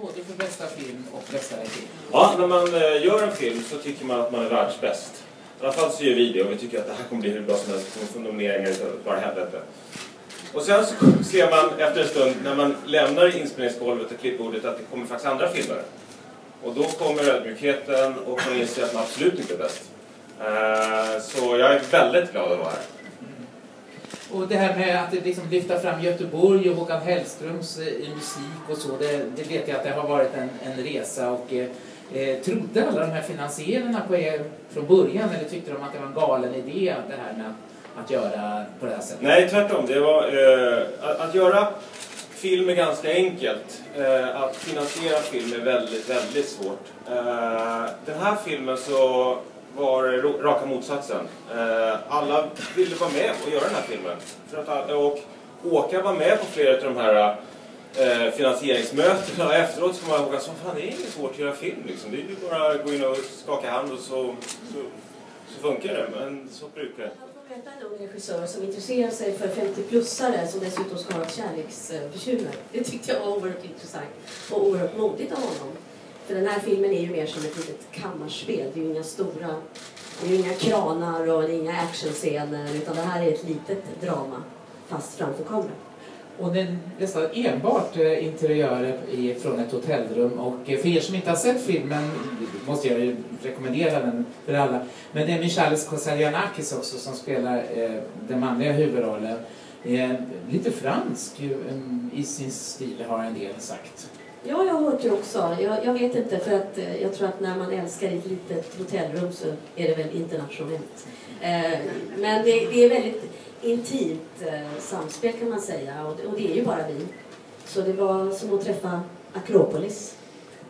både för bästa film och bästa regi. Ja, när man gör en film så tycker man att man är världsbäst. I alla fall så gör vi det och vi tycker att det här kommer bli hur bra som helst. Vi kommer få nomineringar och bara helvete. Och sen så ser man efter en stund när man lämnar inspelningsgolvet och klippbordet att det kommer faktiskt andra filmer. Och då kommer ödmjukheten och man inser att man absolut inte är bäst. Så jag är väldigt glad att vara här. Och det här med att liksom lyfta fram Göteborg och Håkan Hellströms i musik och så, det vet jag att det har varit en resa. Och trodde alla de här finansiärerna på er från början, eller tyckte de att det var en galen idé det här med att göra på det här sättet? Nej, tvärtom. Det var, att göra film är ganska enkelt. Att finansiera film är väldigt, väldigt svårt. Den här filmen så var raka motsatsen. Alla ville vara med och göra den här filmen. För att och Åka var med på flera av de här finansieringsmötena. Efteråt så kommer jag ihåg att fan, det är inget svårt att göra film. Liksom. Det är ju bara att gå in och skaka hand och så funkar det. Men så brukar det. Jag får veta en ung regissör som intresserar sig för 50-plussare som dessutom ska ha ett kärleksbekymmer. Det tyckte jag var oerhört intressant och oerhört modigt av honom. För den här filmen är ju mer som ett litet kammarspel. Det är ju inga stora, det är inga kranar och det är inga actionscener, utan det här är ett litet drama fast framför kameran. Och det är nästan enbart interiörer från ett hotellrum. Och för er som inte har sett filmen måste jag ju rekommendera den för alla. Men det är Michalis Kossarianakis också som spelar den manliga huvudrollen. Lite fransk i sin stil har en del sagt. Ja, jag har hört det också. Jag vet inte, för att jag tror att när man älskar ett litet hotellrum så är det väl internationellt. Men det är väldigt intimt samspel kan man säga, och det är ju bara vi. Så det var som att träffa Akropolis.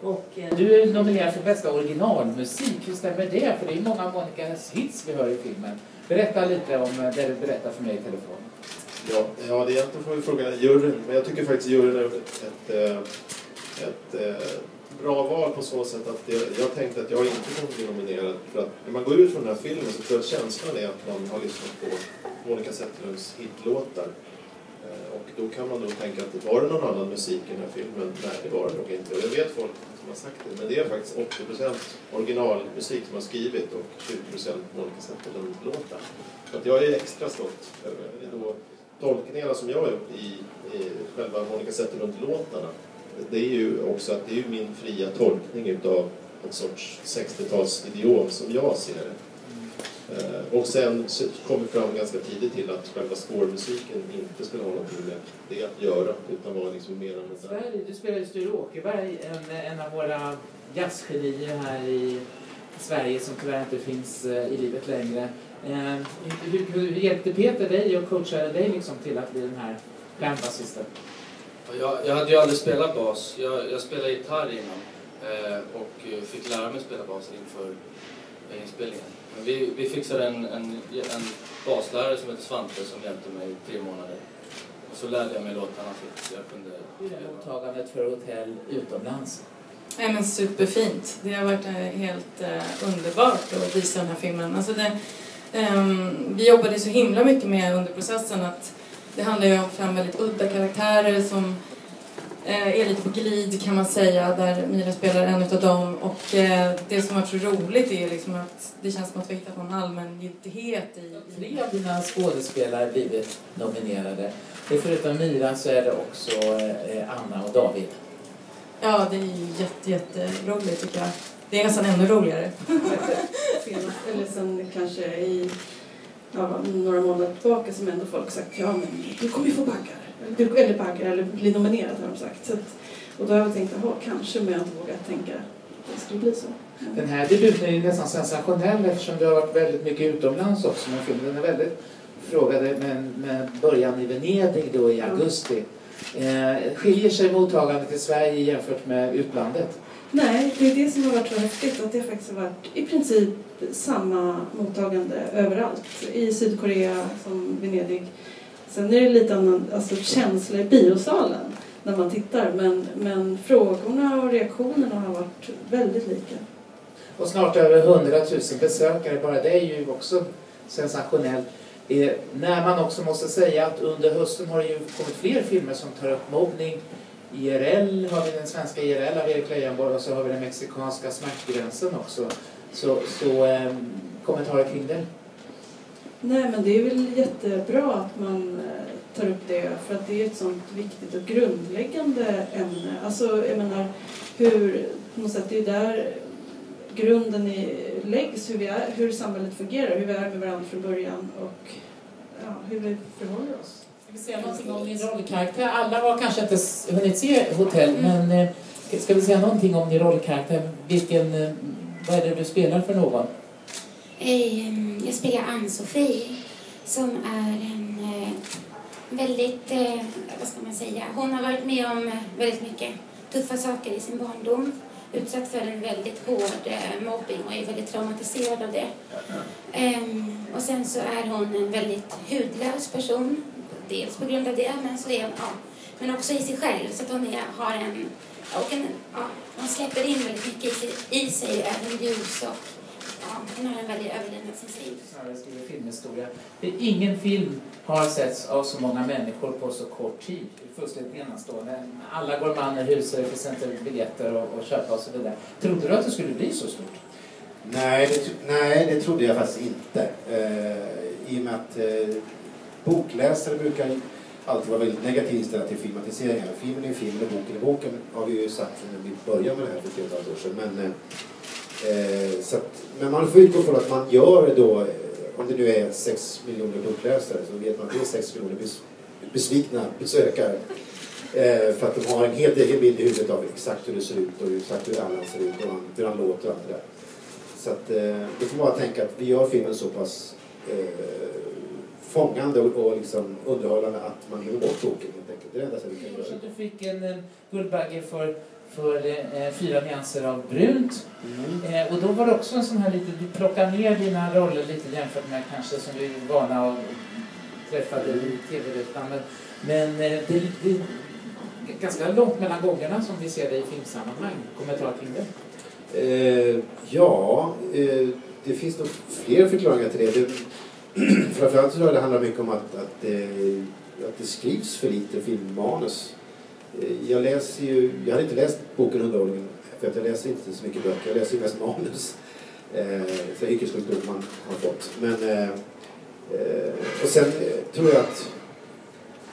Och, du är nominerad för bästa originalmusik, hur stämmer det? För det är ju många av Monicas hits vi hör i filmen. Berätta lite om det du berättar för mig i telefon. Ja, det är egentligen får vi fråga juryn, men jag tycker faktiskt juryn har gjort ett bra val på så sätt att jag tänkte att jag inte kommer bli nominerad, för att när man går ut från den här filmen så tror jag känslan är att man har lyssnat på Monica Zetterlunds hitlåtar, och då kan man nog tänka att var det någon annan musik i den här filmen? Nej, det var det nog inte, och jag vet folk som har sagt det, men det är faktiskt 80% originalmusik som har skrivit och 20% Monica Zetterlund-låtar. Så att jag är extra stolt över då tolkningarna som jag har gjort i själva Monica Zetterlund-låtarna. Det är ju också att det är ju min fria tolkning utav en sorts 60-talsideal som jag ser det. Och sen kom vi fram ganska tidigt till att själva skårmusiken inte skulle ha någonting med det att göra, utan var liksom mer än det. Du spelar ju Sture Åkerberg, en av våra jazzgenier här i Sverige som tyvärr inte finns i livet längre. Hur hjälpte Peter dig och coachade dig liksom till att bli den här bandbasisten? Jag hade ju aldrig spelat bas. Jag spelade gitarr innan och fick lära mig spela bas inför inspelningen. Men vi fixade en baslärare som heter Svante som hjälpte mig i 3 månader. Och så lärde jag mig låtarna så jag kunde... Hur är mottagandet för hotell utomlands? Nej, men superfint. Det har varit helt underbart att visa den här filmen. Alltså vi jobbade så himla mycket med under processen att det handlar ju om 5 väldigt udda karaktärer som är lite på glid kan man säga, där Mira spelar en av dem, och det som är så roligt är liksom att det känns som att vi hittat någon allmängiltighet i... 3 av dina skådespelare blivit nominerade. Förutom Mira så är det också Anna och David. Ja, det är ju jätteroligt tycker jag. Det är nästan ännu roligare. Eller sen kanske i... Ja, några månader tillbaka som ändå folk sagt, ja men du kommer ju få baggar. Eller baggar, eller bli nominerad har de sagt. Så att, och då har jag tänkt, jaha, kanske, men jag inte vågat tänka att det skulle bli så. Mm. Den här debuten är nästan sensationell eftersom du har varit väldigt mycket utomlands också med filmen. Den är väldigt frågade med början i Venedig då i augusti. Skiljer sig mottagandet i Sverige jämfört med utlandet? Nej, det är det som har varit så häftigt, att det faktiskt har varit i princip samma mottagande överallt. I Sydkorea som Venedig. Sen är det lite annan alltså, känsla i biosalen när man tittar. Men frågorna och reaktionerna har varit väldigt lika. Och snart över 100 000 besökare, bara det är ju också sensationellt. När man också måste säga att under hösten har det ju kommit fler filmer som tar upp mobbning. IRL, har vi den svenska IRL av Erik Leijonborg, och så har vi den mexikanska smärtgränsen också. Så kommentarer kring det? Nej, men det är väl jättebra att man tar upp det, för att det är ett sånt viktigt och grundläggande ämne. Alltså, jag menar, hur, på något sätt, det är där grunden läggs, hur vi är, hur samhället fungerar, hur vi är med varandra från början och ja, hur vi förhåller oss. Ska vi säga någonting om din rollkaraktär? Alla har kanske inte hunnit se Hotell, men ska vi säga någonting om din rollkaraktär? Vad är det du spelar för någon? Jag spelar Ann-Sofie, som är en väldigt, vad ska man säga, hon har varit med om väldigt mycket tuffa saker i sin barndom, utsatt för en väldigt hård mobbing och är väldigt traumatiserad av det. Och sen så är hon en väldigt hudlös person, dels på grund av det, men så är hon, ja, men också i sig själv, så att hon är, har en, och en, ja, hon släpper in väldigt mycket i sig, även ljus och hon har en väldigt överlevnadssensitiv. Snarare skriver filmhistoria. Ingen film har setts av så många människor på så kort tid. Det är fullständigt enastående. Alla går man i huset och presenter biljetter och köpa och så vidare. Trodde du att det skulle bli så stort? Nej, det trodde jag faktiskt inte. I och med att bokläsare brukar alltid vara väldigt negativt inställda till filmatiseringar. Filmen är film och boken är boken, har vi ju sagt när vi började med det här för 3,5 år sedan. Så att, men man får utgå från att man gör då, om det nu är 6 miljoner bokläsare, så vet man att det är 6 miljoner besvikna besökare. För att de har en hel del bild i huvudet av exakt hur det ser ut och exakt hur alla ser ut och hur han låter och allt det där. Så att det får bara tänka att vi gör filmen så pass fångande och liksom underhållande att man glömmer bort boken helt enkelt. Det är det enda som vi kan göra. Så du fick en Guldbaggen för 4 nyanser av brunt. Och då var det också en sån här lite, du plockar ner dina roller lite jämfört med kanske som vi är vana att träffade i tv-rutan, men det är ganska långt mellan gångerna som vi ser det i filmsammanhang. Kommentar kring det? Det finns nog fler förklaringar till det. Framförallt så det handlar mycket om att det skrivs för lite filmmanus. Jag läser ju, jag hade inte läst boken Underhållningen, för att jag läser inte så mycket böcker, jag läser ju mest manus. Så det är yrkeskultur man har fått. Och sen tror jag att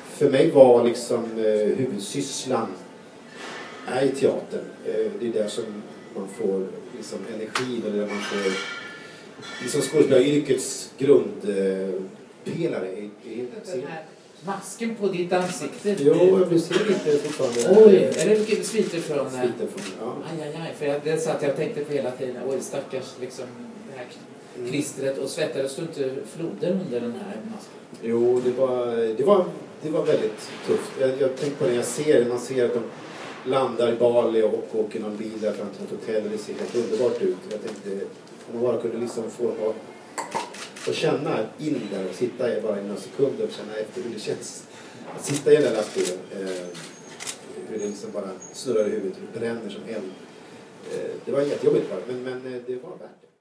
för mig var liksom huvudsysslan är i teatern. Det är där som man får liksom energi, eller där man får liksom skådespelaryrkets grundpelare i serien. Masken på ditt ansikte. Jo, jag blir lite fortfarande. Oj, är det mycket sliter från? Sliter från, ja. Aj, för det satt jag tänkte på hela tiden. Oj, stackars liksom det här klistret och svettades du inte floder under den här masken? Jo, det var väldigt tufft. Jag tänkte på när jag ser det. Man ser att de landar i Bali och åker någon bil där fram till ett hotell. Det ser helt underbart ut. Jag tänkte om man bara kunde liksom få dem att och känna in där och sitta bara i några sekunder och känna efter hur det känns att sitta i den där lastbilen, hur det liksom bara snurrar i huvudet och bränner som eld. Det var jättejobbigt, men det var värt det.